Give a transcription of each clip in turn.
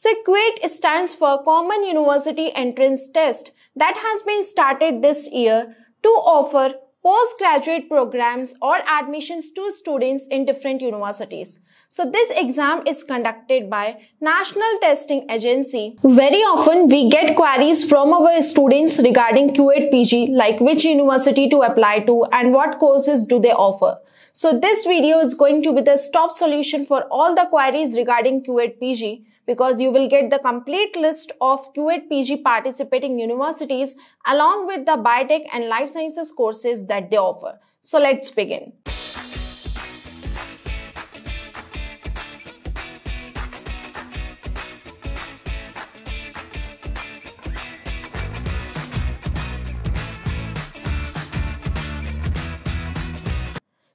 So CUET stands for Common University Entrance Test that has been started this year to offer postgraduate programs or admissions to students in different universities. So this exam is conducted by National Testing Agency. Very often we get queries from our students regarding CUET PG, like which university to apply to and what courses do they offer. So this video is going to be the top solution for all the queries regarding CUET PG, because you will get the complete list of CUET PG participating universities along with the biotech and life sciences courses that they offer. So let's begin.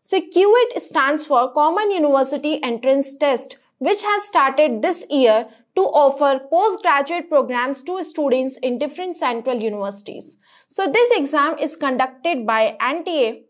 So CUET stands for Common University Entrance Test, which has started this year to offer postgraduate programs to students in different central universities. So this exam is conducted by NTA.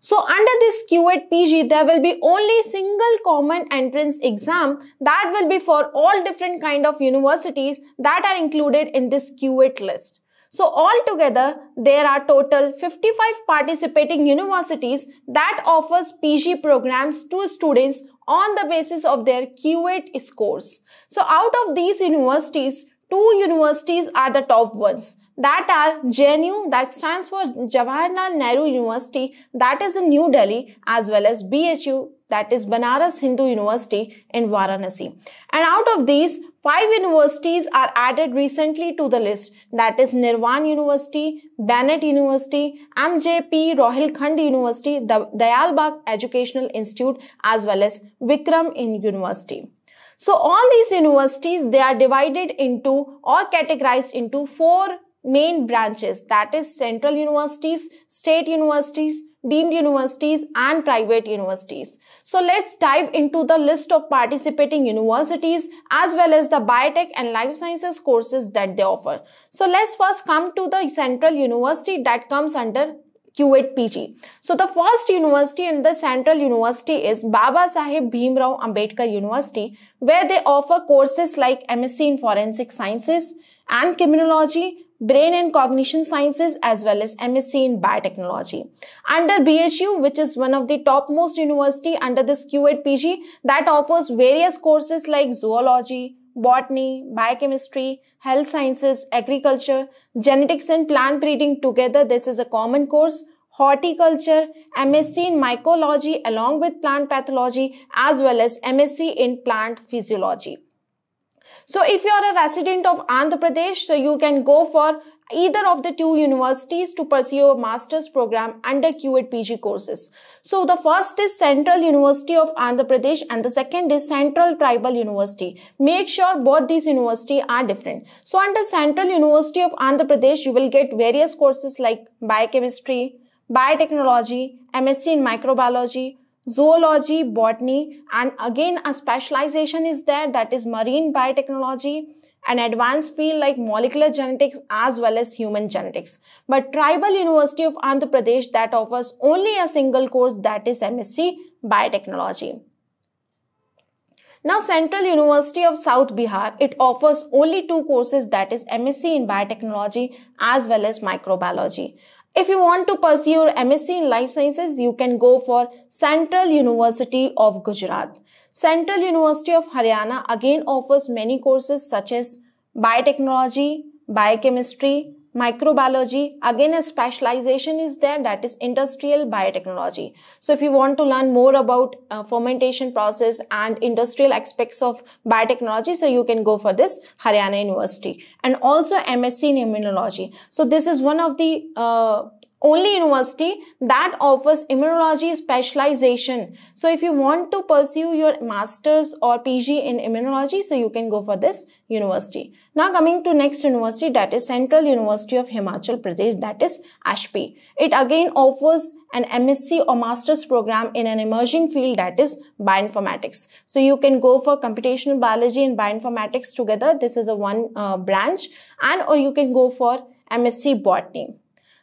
So under this CUET PG, there will be only single common entrance exam that will be for all different kind of universities that are included in this CUET list. So altogether, there are total 55 participating universities that offers PG programs to students on the basis of their CUET scores. So out of these universities, two universities are the top ones. That are JNU, that stands for Jawaharlal Nehru University, that is in New Delhi, as well as BHU, that is Banaras Hindu University in Varanasi. And out of these, 5 universities are added recently to the list, that is Nirwan University, Bennett University, MJP, Rohilkhand University, the Dayalbagh Educational Institute, as well as Vikram University. So all these universities, they are divided into or categorized into 4 main branches, that is central universities, state universities, deemed universities and private universities. So let's dive into the list of participating universities as well as the biotech and life sciences courses that they offer. So let's first come to the central university that comes under CUET PG. So the first university in the central university is Baba Sahib Bhim Rao Ambedkar University, where they offer courses like MSc in Forensic Sciences and Criminology, Brain and Cognition Sciences, as well as MSc in Biotechnology. Under BHU, which is one of the topmost university under this CUET PG, that offers various courses like Zoology, Botany, Biochemistry, Health Sciences, Agriculture, Genetics and Plant Breeding together, this is a common course, Horticulture, MSc in Mycology along with Plant Pathology, as well as MSc in Plant Physiology. So if you are a resident of Andhra Pradesh, so you can go for either of the two universities to pursue a master's program under CUET PG courses. So the first is Central University of Andhra Pradesh and the second is Central Tribal University. Make sure both these universities are different. So under Central University of Andhra Pradesh, you will get various courses like Biochemistry, Biotechnology, MSc in Microbiology, Zoology, Botany, and again a specialization is there, that is marine biotechnology, an advanced field like molecular genetics as well as human genetics. But Tribal University of Andhra Pradesh, that offers only a single course, that is MSc Biotechnology. Now Central University of South Bihar, it offers only 2 courses, that is MSc in Biotechnology as well as Microbiology. If you want to pursue your MSc in Life Sciences, you can go for Central University of Gujarat. Central University of Haryana again offers many courses such as Biotechnology, Biochemistry, Microbiology. Again, a specialization is there, that is Industrial Biotechnology. So if you want to learn more about fermentation process and industrial aspects of biotechnology, so you can go for this Haryana University. And also MSc in Immunology. So this is one of the only university that offers immunology specialization. So if you want to pursue your master's or PG in immunology, so you can go for this university. Now coming to next university, that is Central University of Himachal Pradesh, that is ASHP. It again offers an MSc or master's program in an emerging field, that is bioinformatics. So you can go for computational biology and bioinformatics together. This is a one branch, and or you can go for MSc Botany.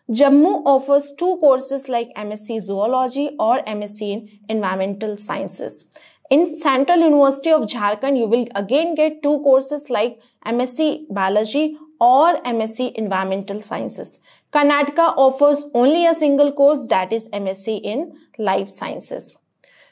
Jammu offers 2 courses like MSc Zoology or MSc in Environmental Sciences. In Central University of Jharkhand, you will again get two courses like MSc Biology or MSc Environmental Sciences. Karnataka offers only a single course, that is MSc in Life Sciences.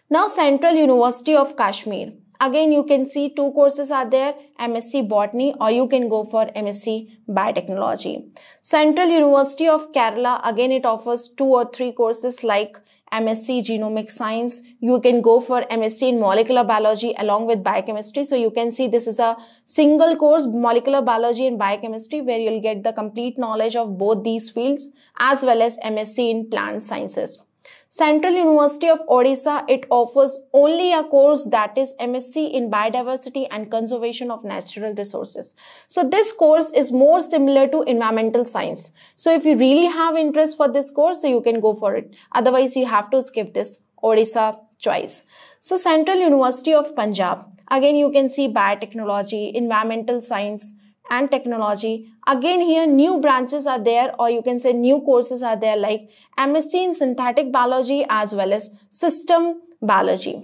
Now Central University of Kashmir. Again, you can see two courses are there, MSc Botany, or you can go for MSc Biotechnology. Central University of Kerala, again it offers two or three courses like MSc Genomic Science. You can go for MSc in Molecular Biology along with Biochemistry. So you can see this is a single course, Molecular Biology and Biochemistry, where you'll get the complete knowledge of both these fields, as well as MSc in Plant Sciences. Central University of Odisha, it offers only a course, that is MSc in Biodiversity and Conservation of Natural Resources. So this course is more similar to environmental science. So if you really have interest for this course, so you can go for it. Otherwise, you have to skip this Odisha choice. So Central University of Punjab, again you can see biotechnology, environmental science and technology. Again here new branches are there, or you can say new courses are there, like MSc in Synthetic Biology as well as System Biology.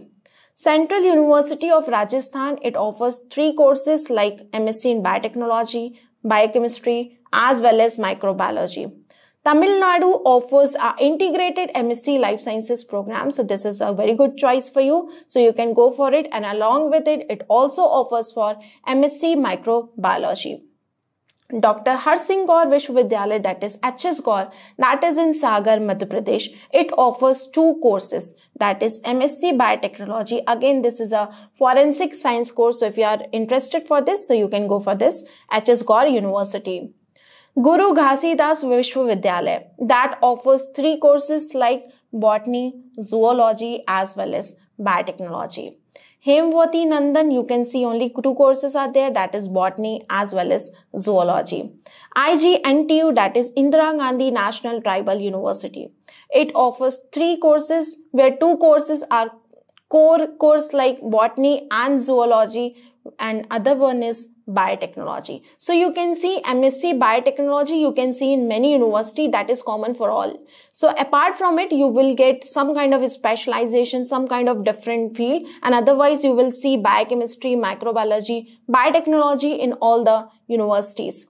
Central University of Rajasthan, it offers three courses like MSc in Biotechnology, Biochemistry as well as Microbiology. Tamil Nadu offers an integrated MSc Life Sciences program. So this is a very good choice for you. So you can go for it, and along with it, it also offers for MSc Microbiology. Dr. Harisingh Gour Vishwavidyalaya, that is HS Gaur, that is in Sagar, Madhya Pradesh. It offers two courses, that is MSc Biotechnology. Again, this is a forensic science course. So if you are interested for this, so you can go for this HS Gaur University. Guru Ghasidas Vishwavidyalaya, that offers three courses like Botany, Zoology as well as Biotechnology. Hemwati Nandan, you can see only two courses are there, that is Botany as well as Zoology. IGNTU, that is Indira Gandhi National Tribal University. It offers three courses, where two courses are core course like Botany and Zoology, and other one is Biotechnology. So you can see MSc Biotechnology, you can see in many universities, that is common for all. So apart from it, you will get some kind of specialization, some kind of different field, and otherwise you will see Biochemistry, Microbiology, Biotechnology in all the universities.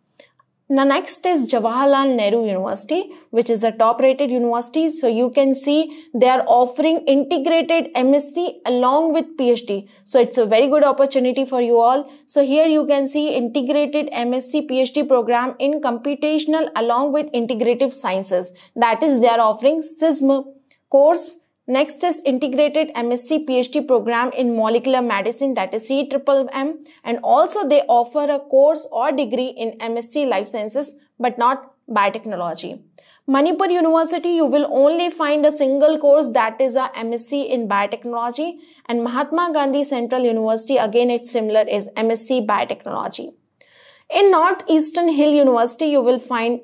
Now next is Jawaharlal Nehru University, which is a top rated university. So you can see they are offering integrated MSc along with PhD. So it's a very good opportunity for you all. So here you can see integrated MSc PhD program in computational along with integrative sciences. That is, they are offering SISM course. Next is integrated MSc PhD program in molecular medicine, that is CMMM, and also they offer a course or degree in MSc Life Sciences but not Biotechnology. Manipur University, you will only find a single course, that is a MSc in Biotechnology, and Mahatma Gandhi Central University, again it's similar, is MSc Biotechnology. In Northeastern Hill University, you will find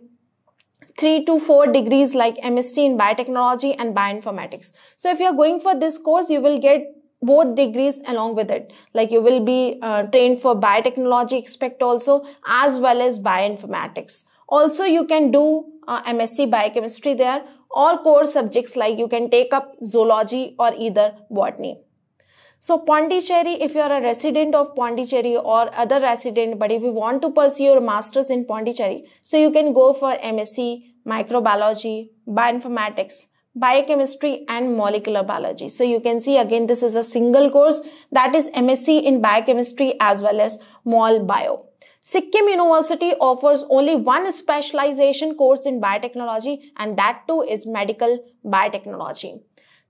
3 to 4 degrees like MSc in Biotechnology and Bioinformatics. So if you're going for this course, you will get both degrees along with it. Like you will be trained for Biotechnology aspect also, as well as Bioinformatics. Also, you can do MSc Biochemistry there, or core subjects like you can take up Zoology or either Botany. So Pondicherry, if you are a resident of Pondicherry or other resident, but if you want to pursue your master's in Pondicherry, so you can go for MSc, Microbiology, Bioinformatics, Biochemistry and Molecular Biology. So you can see again, this is a single course, that is MSc in Biochemistry as well as Mol Bio. Sikkim University offers only one specialization course in Biotechnology, and that too is Medical Biotechnology.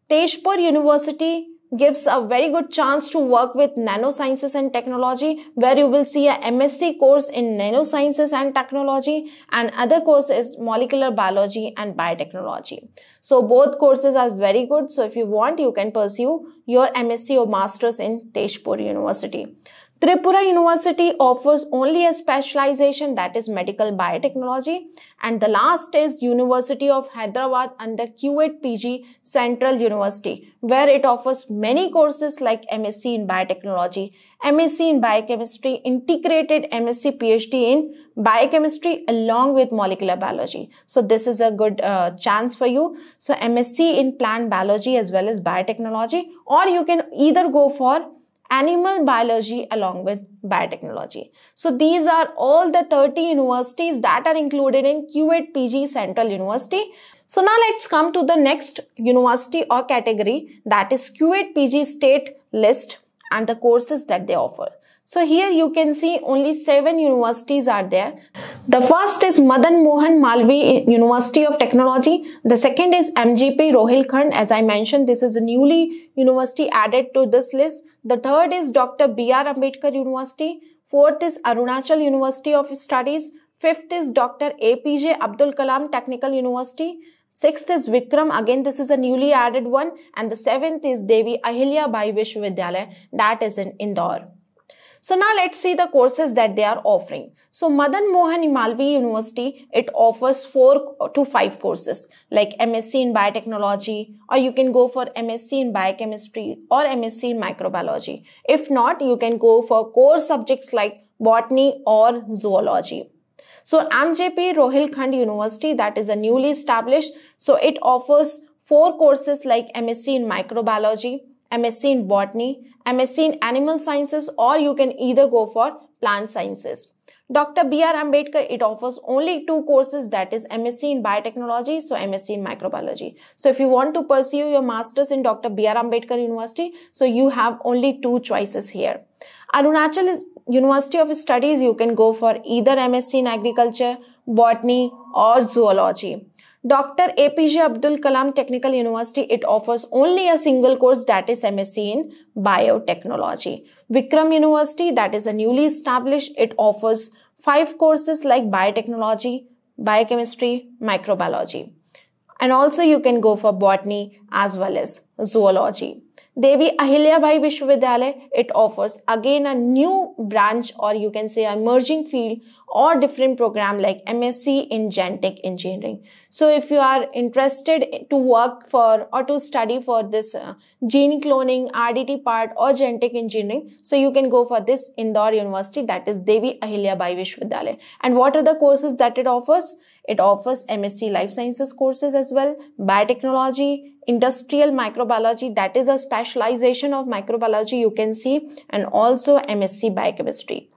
Tezpur University gives a very good chance to work with nanosciences and technology, where you will see a MSc course in nanosciences and technology, and other course is molecular biology and biotechnology. So both courses are very good. So if you want, you can pursue your MSc or master's in Tezpur University. Tripura University offers only a specialization, that is medical biotechnology. And the last is University of Hyderabad under CUET PG Central University, where it offers many courses like MSc in biotechnology, MSc in biochemistry, integrated MSc PhD in biochemistry along with molecular biology. So this is a good chance for you. So MSc in plant biology as well as biotechnology, or you can either go for animal biology along with biotechnology. So these are all the 30 universities that are included in CUET PG Central University. So now let's come to the next university or category, that is CUET PG state list and the courses that they offer. So here you can see only 7 universities are there. The first is Madan Mohan Malvi University of Technology. The second is MJP Rohilkhand. As I mentioned, this is a newly university added to this list. The third is Dr. B.R. Ambedkar University. Fourth is Arunachal University of Studies. Fifth is Dr. APJ Abdul Kalam Technical University. Sixth is Vikram, again this is a newly added one. And the seventh is Devi Ahilya Bai Vishwavidyalaya, that is in Indore. So now let's see the courses that they are offering. So Madan Mohan Malvi University, it offers 4 to 5 courses like MSc in biotechnology, or you can go for MSc in biochemistry or MSc in microbiology. If not, you can go for core subjects like botany or zoology. So MJP Rohilkhand University, that is a newly established, so it offers 4 courses like MSc in microbiology, MSc in botany, MSc in animal sciences, or you can either go for plant sciences. Dr. B.R. Ambedkar, it offers only 2 courses, that is MSc in biotechnology, so MSc in microbiology. So if you want to pursue your masters in Dr. B.R. Ambedkar University, so you have only 2 choices here. Arunachal University of Studies, you can go for either MSc in agriculture, botany or zoology. Dr. APJ Abdul Kalam Technical University, it offers only a single course, that is MSc in biotechnology. Vikram University, that is a newly established, it offers 5 courses like biotechnology, biochemistry, microbiology. And also you can go for botany as well as zoology. Devi Ahilya Bai Vishwavidyalaya, it offers again a new branch, or you can say emerging field or different program like MSc in Genetic Engineering. So if you are interested to work for or to study for this gene cloning, RDT part or Genetic Engineering, so you can go for this Indore University, that is Devi Ahilya Bai Vishwavidyalaya. And what are the courses that it offers? It offers MSc Life Sciences courses as well, biotechnology, industrial microbiology, that is a specialization of microbiology you can see, and also MSc biochemistry.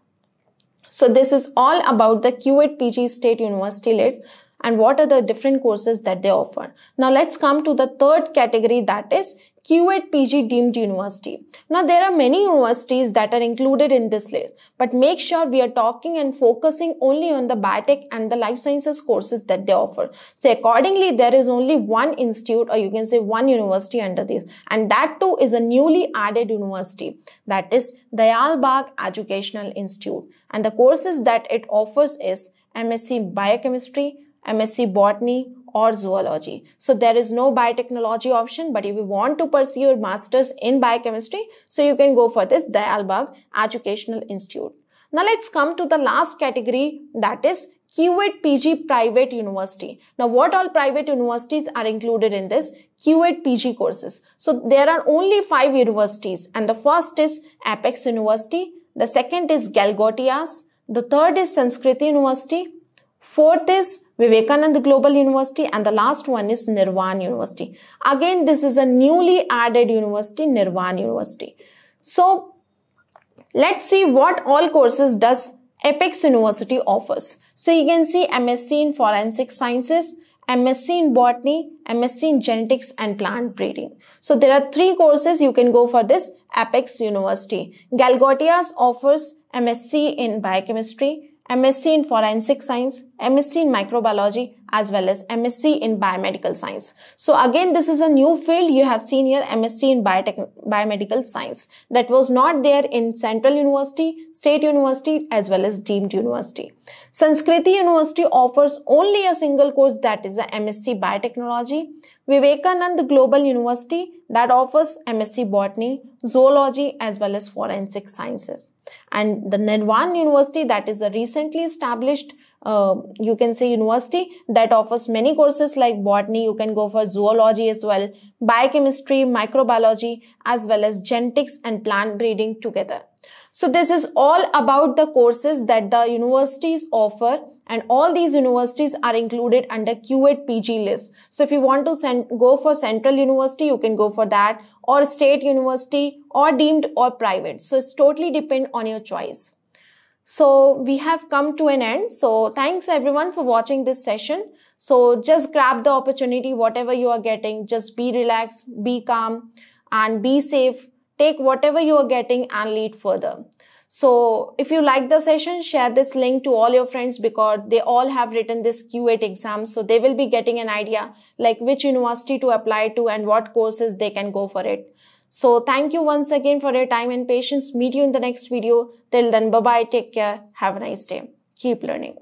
So this is all about the CUET PG State University list and what are the different courses that they offer. Now let's come to the third category, that is CUET PG deemed university. Now there are many universities that are included in this list, but make sure we are talking and focusing only on the biotech and the life sciences courses that they offer. So accordingly, there is only 1 institute, or you can say 1 university under this, and that too is a newly added university, that is Dayalbagh Educational Institute. And the courses that it offers is MSc Biochemistry, MSc Botany or zoology. So there is no biotechnology option, but if you want to pursue your masters in biochemistry, so you can go for this Dayalbagh Educational Institute. Now let's come to the last category, that is CUET PG Private University. Now what all private universities are included in this CUET PG courses? So there are only 5 universities, and the first is Apex University, the second is Galgotias, the third is Sanskriti University, fourth is Vivekananda Global University, and the last one is Nirwan University. Again, this is a newly added university, Nirwan University. So let's see what all courses does Apex University offers. So you can see MSc in Forensic Sciences, MSc in Botany, MSc in Genetics and Plant Breeding. So there are 3 courses you can go for this Apex University. Galgotias offers MSc in Biochemistry, MSc in Forensic Science, MSc in Microbiology, as well as MSc in Biomedical Science. So again, this is a new field. You have seen here MSc in Biomedical Science. That was not there in Central University, State University, as well as Deemed University. Sanskriti University offers only a single course, that is a MSc Biotechnology. Vivekananda Global University, that offers MSc Botany, Zoology, as well as Forensic Sciences. And the Nirwan University, that is a recently established, you can say, university that offers many courses like botany, you can go for zoology as well, biochemistry, microbiology, as well as genetics and plant breeding together. So this is all about the courses that the universities offer, and all these universities are included under CUET PG list. So if you want to go for Central University, you can go for that, or State University, or deemed or private. So it's totally depend on your choice. So we have come to an end. So thanks everyone for watching this session. So just grab the opportunity, whatever you are getting, just be relaxed, be calm, and be safe. Take whatever you are getting and lead further. So if you like the session, share this link to all your friends, because they all have written this CUET exam. So they will be getting an idea like which university to apply to and what courses they can go for it. So thank you once again for your time and patience. Meet you in the next video. Till then, bye-bye. Take care. Have a nice day. Keep learning.